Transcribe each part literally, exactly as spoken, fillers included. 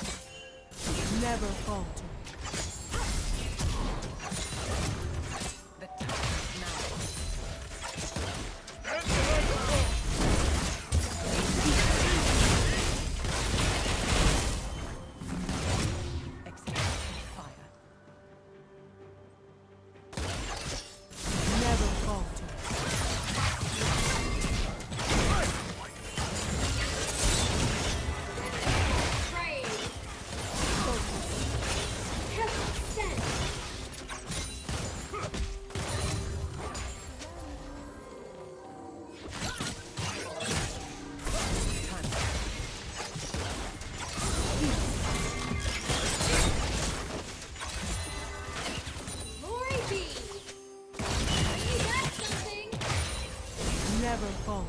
Never falter. The time is now. Execute fire. Never falter. Never falter. Never fall.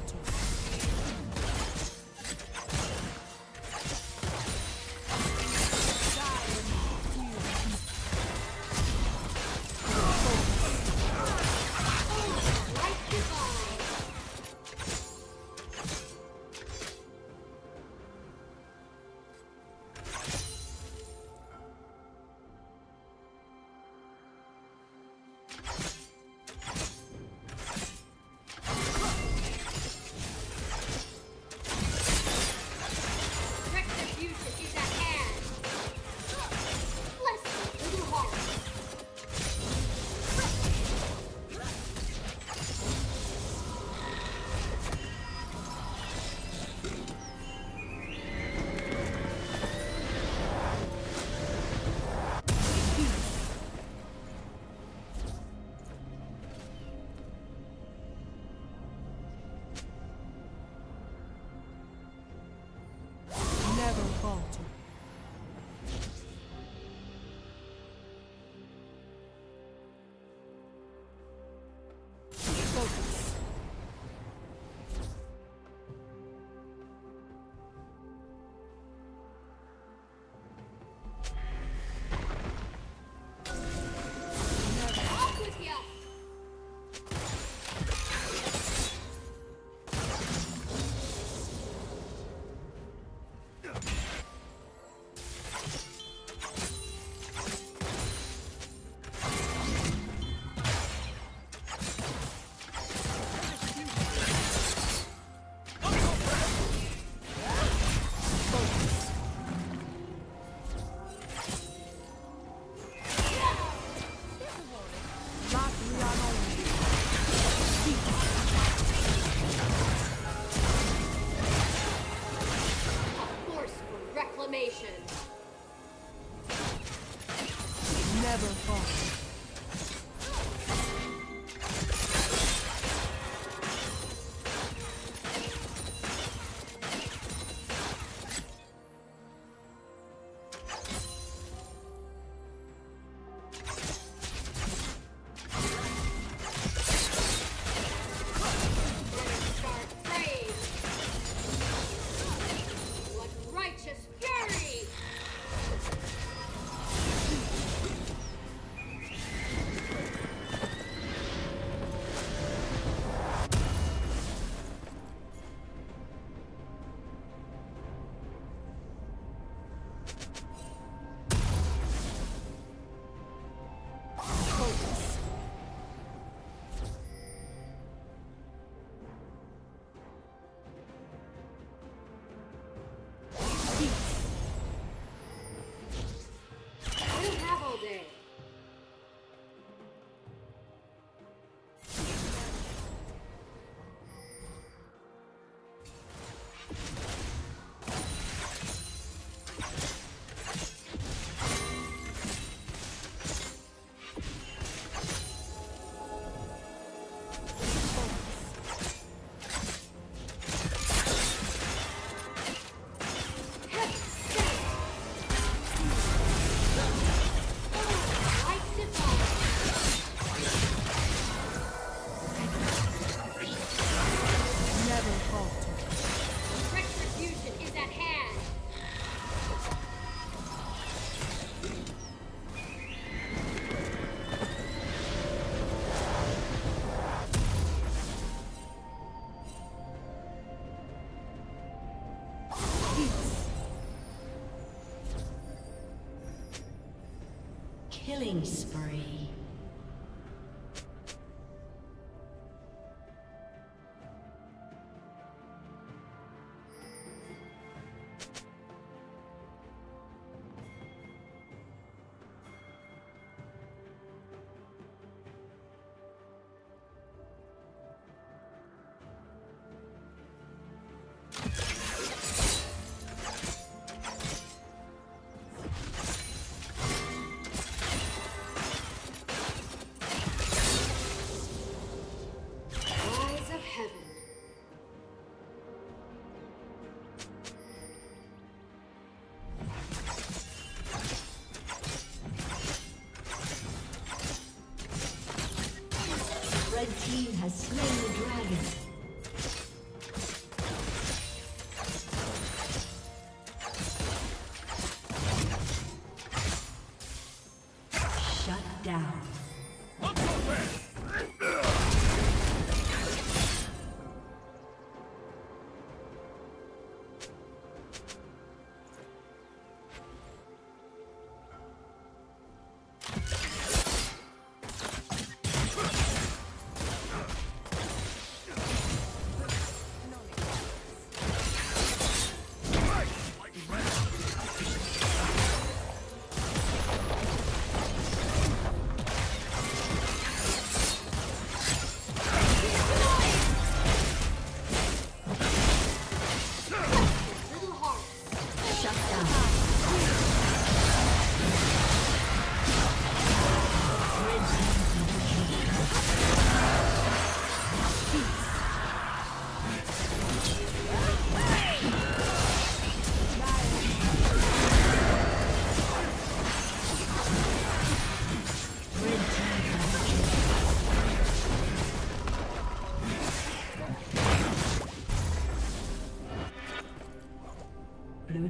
Killing spree. Has slain the dragon. Shut down. Blue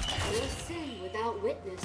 No sin without witness.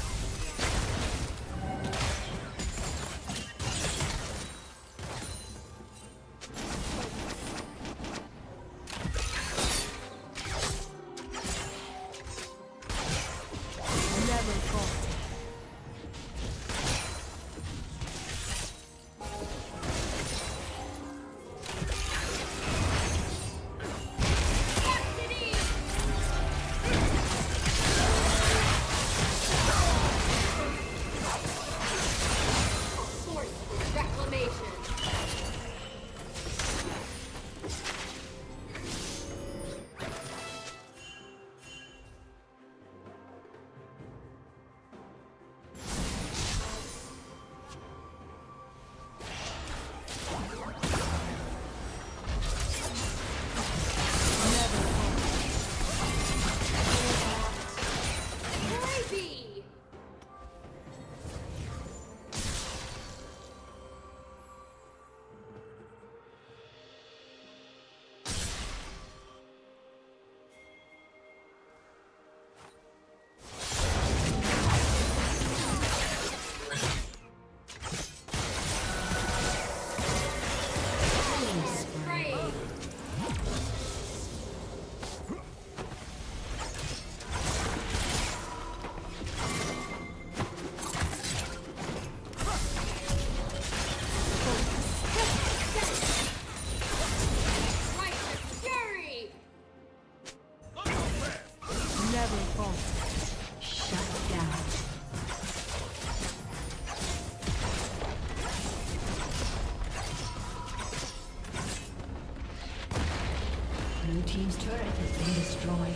Blue team's turret has been destroyed.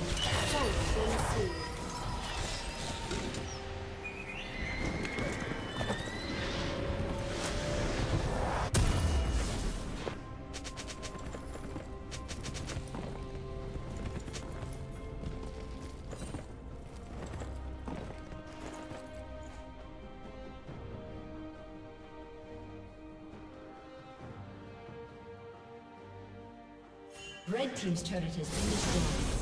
So soon. Red team's turret has been destroyed.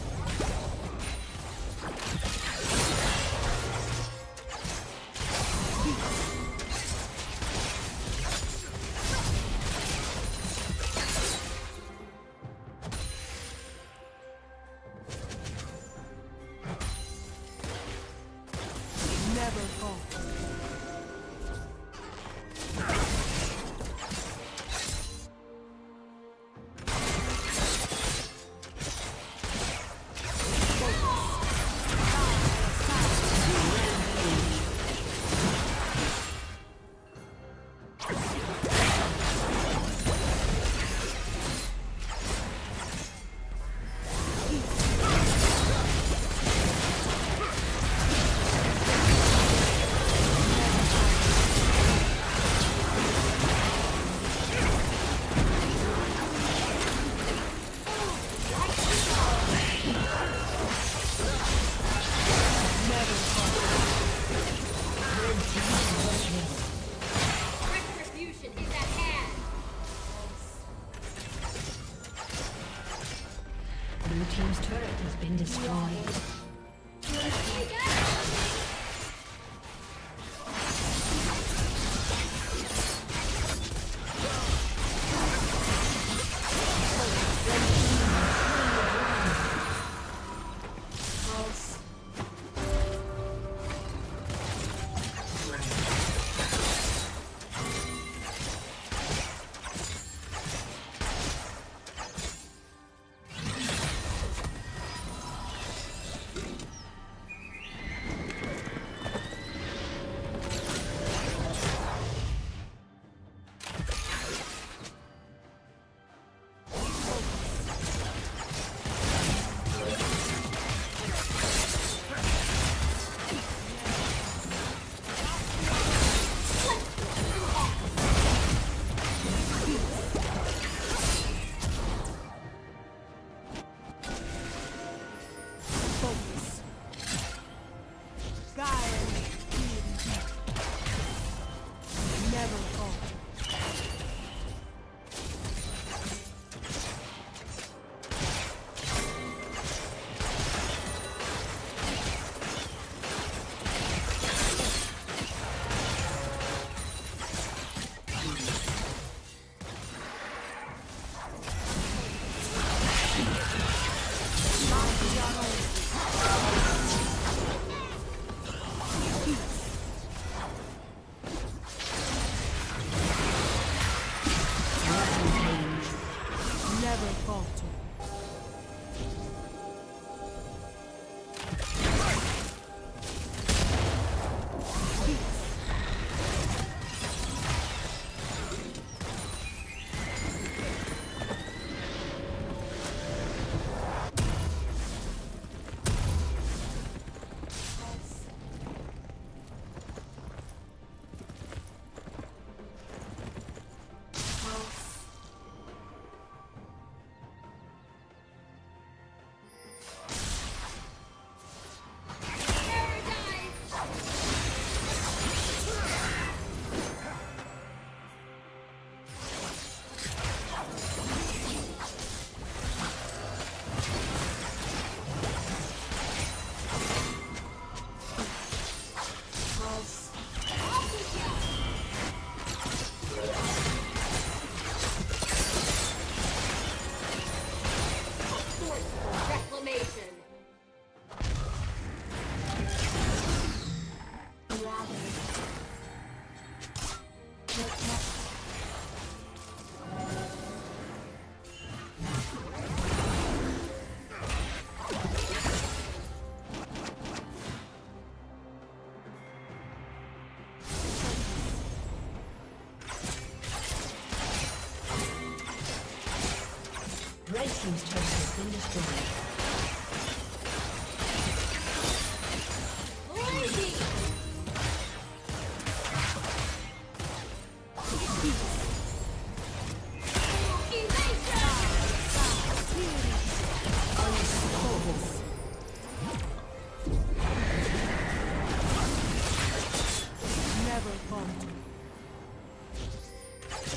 Red team's turret has been destroyed.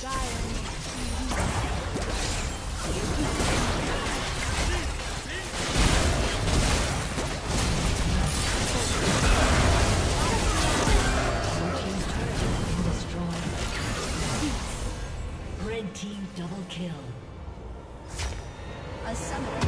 Dying. kill. A summoner